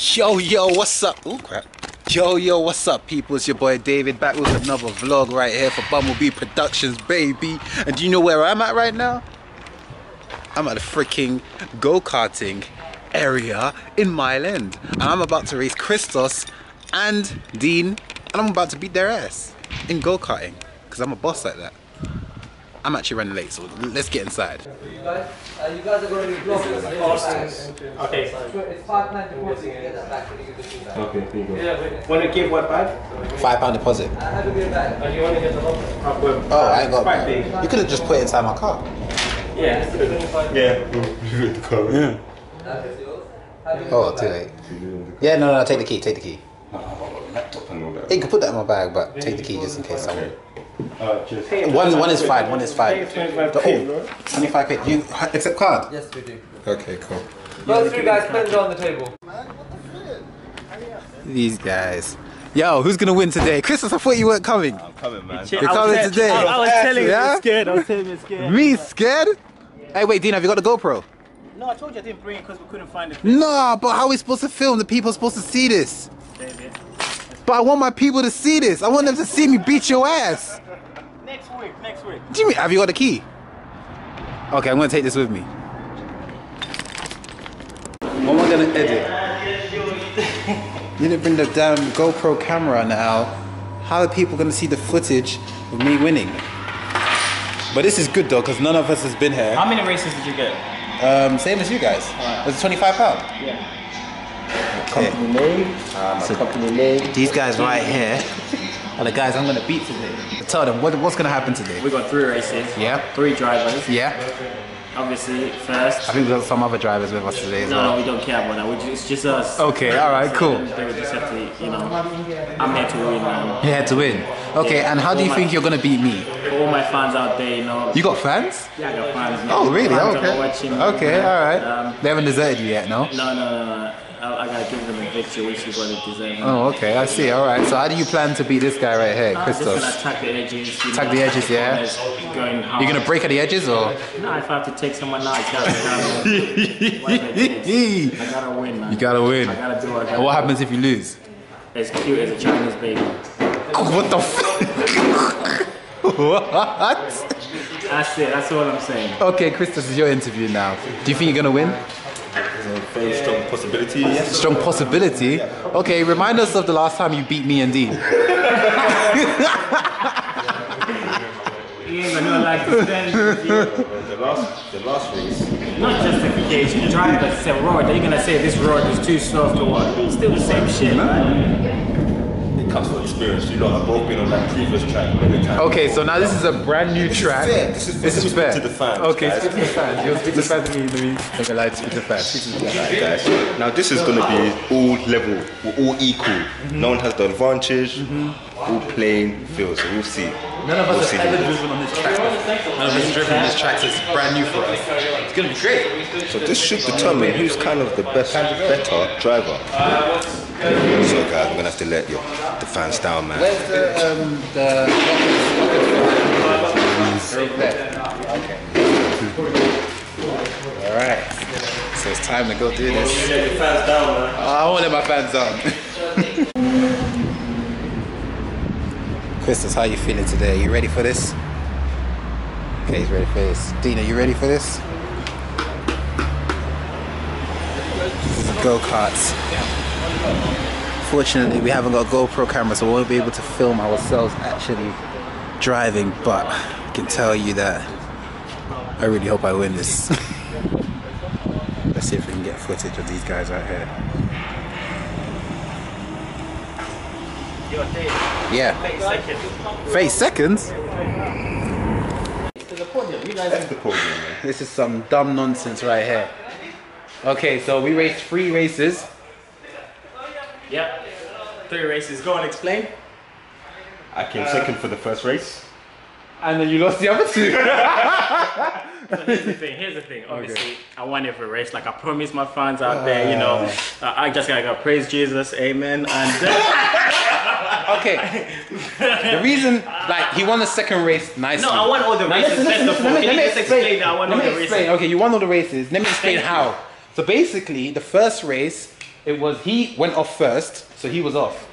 Yo, what's up? Ooh, crap. Yo, what's up, people? It's your boy David, back with another vlog right here for Bumblebee Productions, baby. And do you know where I'm at right now? I'm at a freaking go-karting area in Mile End. And I'm about to race Christos and Dean, and I'm about to beat their ass in go-karting, because I'm a boss like that. I'm actually running late, so let's get inside. You guys are going to be blocking the fastest. Okay. So it's £5 deposit. Okay, here you go. Yeah, want to give what bag? £5 deposit. I have a good bag. Oh, you want to get the whole bag? Oh, I ain't got a bag. You could have just put it inside my car. Yeah. Yeah. Oh, too late. Yeah, no, take the key, take the key. You could put that in my bag, but take the key just in case someone. One is five. One is five. £25. Do you accept card? Yes, we do. Okay, cool. Both you guys, pens on the table. These guys. Yo, who's gonna win today? Christos, I thought you weren't coming. I'm coming, man. You're coming today. I was telling you, yeah? I was telling you, scared. Me scared? Yeah. Hey, wait, Dean, have you got the GoPro? No, I told you I didn't bring it because we couldn't find it. Nah, but how are we supposed to film? The people are supposed to see this. David. But I want my people to see this. I want them to see me beat your ass. Next week. Do you mean, have you got a key? Okay, I'm gonna take this with me. What am I gonna edit? You didn't bring the damn GoPro camera now. How are people gonna see the footage of me winning? But this is good though, because none of us has been here. How many races did you get? Same as you guys. Right. Was it £25? Yeah. Company name, so company name. These guys right here are the guys I'm gonna beat today. Tell them what's gonna happen today. We got 3 races. Yeah. 3 drivers. Yeah. Obviously, first. I think we got some other drivers with us today. No, we don't care about that. It's just us. Okay. All right. Cool. They would just have to, you know, I'm here to win, man. You're here to win. Okay. Yeah. And how do you think you're gonna beat me? For all my fans out there, you know. You got fans? Yeah, I got fans. Man. Oh, really? Fans okay. Watching, okay. You know, all right. They haven't deserted you yet, no? No. I gotta give them a victory, which is what they deserve. Oh, okay, I see. All right. So, how do you plan to beat this guy right here, Christos? I'm just gonna attack the edges. Attack the edges, yeah. You're gonna break at the edges, or? No, if I have to take someone out, I can't. I gotta win, man. You gotta win. I gotta do what I gotta do. What happens if you lose? As cute as a Chinese baby. Oh, what the fuck? What? That's it. That's all I'm saying. Okay, Christos, is your interview now. Do you think you're gonna win? Very strong possibility. Yes. Strong possibility? Okay, remind us of the last time you beat me and Dean. The last race. Not justification, drivers said road. Are you going to say this road is too soft or what? Still the same shit, man. It comes with experience. You know, I've both been on that previous track many times. Okay, so now this is a brand new track. This is fair. Speak to the fans. Okay, guys. Speak to the fans. You'll speak to the fans. Alright, guys. Now this is going to be all level. We're all equal. Mm-hmm. No one has the advantage. Mm-hmm. All playing field. So we'll see. None of us have ever driven on this track. None of us driven on this track, so it's brand new for us. It's going to be great. So this should determine who's kind of the better driver. So guys, I'm going to have to let the fans down, man. Where's the... Alright. So it's time to go do this. Let your fans down, man. I won't let my fans down. Christos, how are you feeling today? Are you ready for this? Okay, he's ready for this. Dean, are you ready for this? This is go-karts. Fortunately, we haven't got a GoPro camera, so we won't be able to film ourselves actually driving, but I can tell you that I really hope I win this. Let's see if we can get footage of these guys right here. Yeah. Face seconds? This is some dumb nonsense right here. Okay, so we raced 3 races. Yep. 3 races. Go and explain. I came second for the first race. And then you lost the other 2. So here's the thing, obviously, okay. I won every race, like I promised my fans out there, you know, I just gotta go, praise Jesus, amen, and... Okay, the reason, like, he won the second race nicely. No, I won all the races, let me explain. Okay, you won all the races, let me explain how. So basically, the first race, It was, he went off first, so he was off.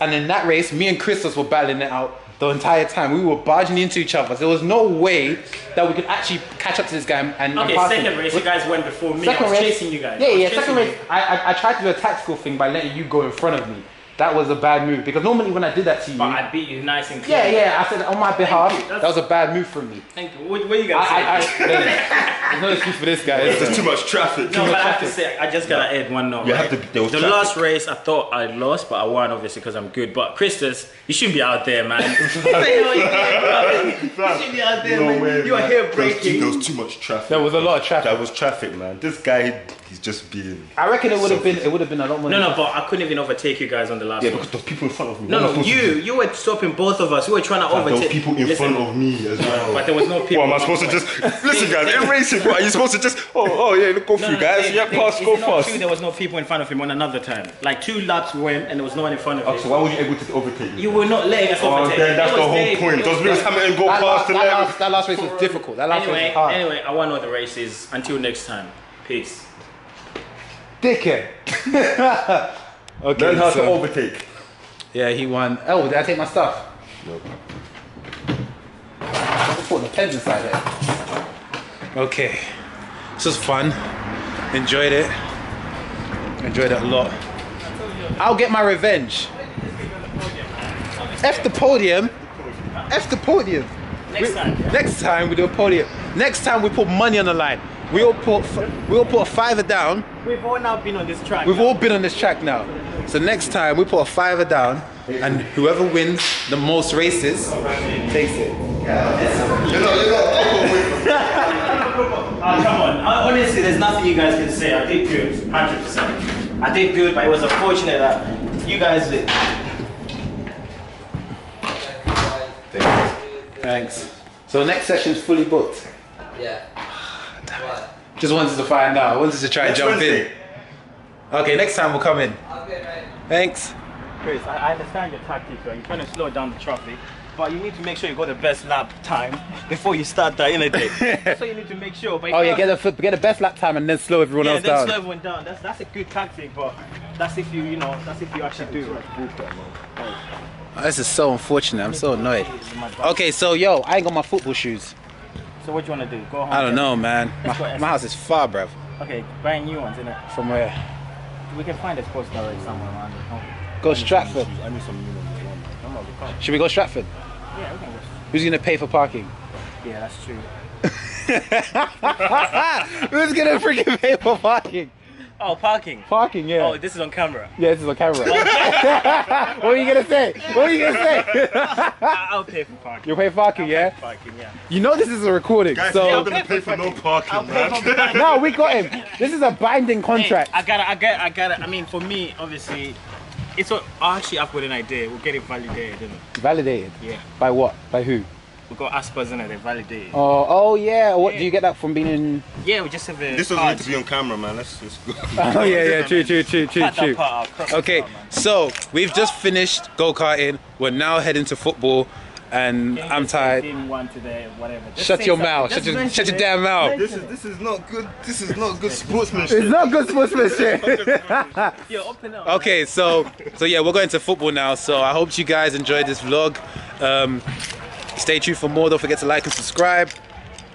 And in that race, me and Christos were battling it out the entire time. We were barging into each other. So there was no way that we could actually catch up to this guy and okay, pass second him. Race, you guys went before me. Second I was race, chasing you guys. Yeah, yeah, second race, I tried to do a tactical thing by letting you go in front of me. That was a bad move, because normally when I did that to you... But I beat you nice and clean. Yeah, yeah, I said on my behalf, that was a bad move from me. Thank you. What are you guys saying? There's no excuse for this guy. It's just too much traffic. No, but I have to say, I just got to add one note. Right? The last race, I thought I lost, but I won, obviously, because I'm good. But Christos, you shouldn't be out there, man. You shouldn't be out there, man. You are here breaking. There was too much traffic. There was a lot of traffic. There was traffic, man. This guy, he's just being... I reckon it would have been a lot more... No, no, but I couldn't even overtake you guys on the... Yeah, because the people in front of me. No, no, you were stopping both of us. You were trying to overtake. There were people in front of me as well. But there was no people. What am I supposed to just... Listen guys, in racing, what are you supposed to just... Oh yeah, go for you guys. Yeah, pass, go fast. There was no people in front of him on another time. Like 2 laps went and there was no one in front of him. So why were you able to overtake? You were not letting us overtake. That's the whole point. Does Lewis Hamilton go past the left? That last race was difficult. That last race was hard. Anyway, I won all the races. Until next time. Peace. Dickhead. Okay, learn how to overtake. Yeah, he won. Oh, did I take my stuff? Nope. I'm putting the pens inside there. Okay. This was fun. Enjoyed it. Enjoyed it a lot. I'll get my revenge. F the podium. F the podium. Next time we do a podium. Next time we put money on the line. We all put a fiver down. We've all now been on this track. We've all been on this track now. So next time we put a fiver down, and whoever wins the most races takes it. Come on. Honestly, there's nothing you guys can say. I did good, 100%. I did good, but it was unfortunate that you guys did. Thanks. So next session's fully booked. Yeah. Just wanted to find out. I wanted to try and jump in. Okay, next time we'll come in. Okay, right. Thanks. Chris, I understand your tactics. You're trying to slow down the traffic, but you need to make sure you got the best lap time before you start that inner day. That's what you need to make sure. But oh yeah, get the best lap time and then slow everyone else down. Yeah, then slow everyone down. That's a good tactic, but that's if you that's if you actually do it. Oh, this is so unfortunate. I'm so annoyed. Okay, so yo, I ain't got my football shoes. So what do you want to do? Go home? I don't know, man. My house is far, bruv. Okay, buy new ones, innit? From where? We can find a sports car somewhere around the home. Go Stratford. I need some new ones. Should we go Stratford? Yeah, we can go. Who's going to pay for parking? Yeah, that's true. Who's going to freaking pay for parking? Oh, parking. Parking, yeah. Oh, this is on camera. Yeah, this is on camera. What were you going to say? What were you going to say? I'll pay for parking. You'll pay for parking, yeah? Pay for parking, yeah. You know this is a recording, guys, so... I'm going to pay for no parking, man. No, we got him. This is a binding contract. Hey, I mean, for me, obviously, it's what... Actually, I've got an idea. We'll get it validated, isn't it? Validated? Yeah. By what? By who? We've got Aspers in it, they're validated. Oh, oh yeah. What do you get that from being in? Yeah, we just have a. This doesn't need to be on camera, man. Let's just go. Oh yeah, yeah, true. Okay, so we've just finished go-karting. We're now heading to football, and I'm tired. Shut your mouth. Shut your damn mouth. This is not good. This is not good sportsmanship. It's not good sportsmanship. Yo, open up. Okay, so yeah, we're going to football now. So I hope you guys enjoyed this vlog. Stay tuned for more. Don't forget to like and subscribe.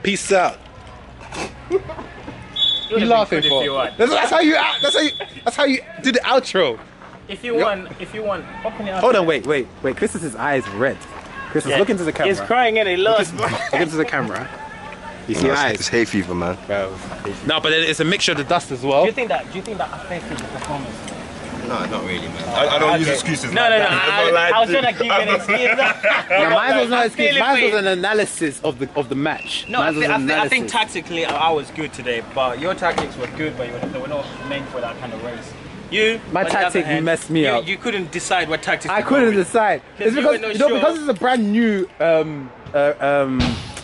Peace out. You're laughing for. That's how you do the outro. If you want, open it up. Hold on, wait. Chris's eyes are red. Chris is looking to the camera. He's crying and he lost. Look to the camera. You see his eyes. It's hay fever, man. No, but it's a mixture of the dust as well. Do you think that affects his performance? No, not really, man. I don't use excuses. No, I was trying to give you an excuse. Yeah, mine was not an excuse. Mine was an analysis of the match. No, I think tactically I was good today, but your tactics were good, but they were not meant for that kind of race. My tactic messed me up. You couldn't decide what tactics. I couldn't decide. It's because because it's a brand new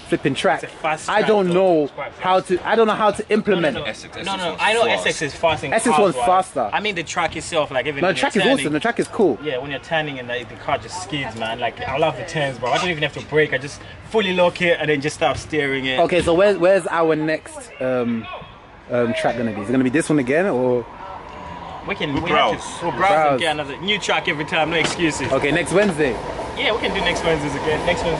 flipping track. I don't know how to implement it. Essex I know fast. Essex is fast and Essex one's faster. I mean the track itself, like even the track is cool. Yeah, when you're turning and the car just skids, man. Like I love the turns, bro. I don't even have to brake. I just fully lock it and then just start steering it. Okay, so where's our next track gonna be? Is it gonna be this one again or? We have to browse and get another new track every time, no excuses. Okay, next Wednesday. Yeah, we can do next Wednesday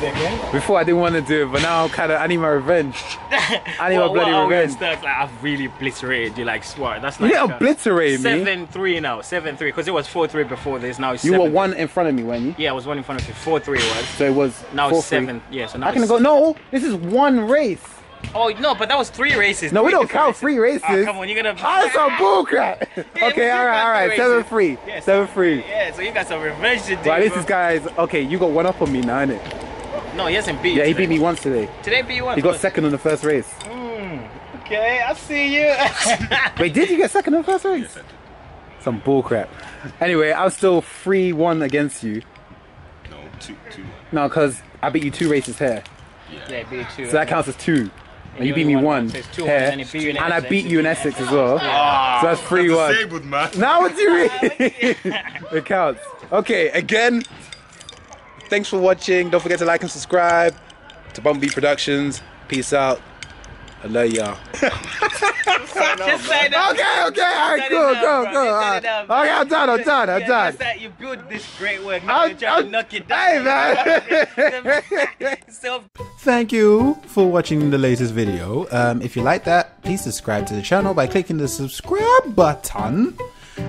again. Before I didn't want to do it, but now I need my revenge. I need my bloody revenge. Stuck, like, I've really obliterated you, like, swear. That's like, you didn't obliterate me. 7-3 now, 7-3, because it was 4-3 before this, now it's 7-3. You were one in front of me, weren't you? Yeah, I was one in front of you, 4-3 was. So it was now 7, yeah, so now no, this is one race. Oh no, but that was 3 races. No, we don't count 3 races. Oh, come on, you're gonna. Oh, that's some bull crap. Yeah, okay, all right, 7-3, yeah, 7-3. Yeah, so you got some revenge to do. Right, this is guys. Okay, you got one up on me now, ain't it? No, he hasn't beat. Yeah, he beat me once today. Today beat you once. He got second on the first race. Okay, I see you. Wait, did you get second on the first race? Yes, I did. Some bull crap. Anyway, I was still 3-1 against you. No, 2-1. No, because I beat you 2 races here. Yeah, beat you 2. So that counts as 2. And you beat me 1 here, and I beat you in Essex as well. Yeah. So that's 3-1. Now what do you read? It counts. Okay, again, thanks for watching. Don't forget to like and subscribe to Bumblebee Productions. Peace out. I love y'all. Okay, alright, cool. Okay, I'm done. That you build this great work. Now you're trying to knock it down. Hey, man. Thank you for watching the latest video. If you like that, please subscribe to the channel by clicking the subscribe button.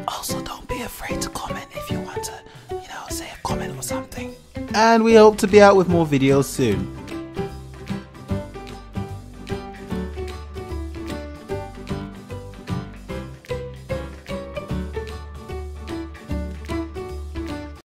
Also, don't be afraid to comment if you want to, you know, say a comment or something. And we hope to be out with more videos soon.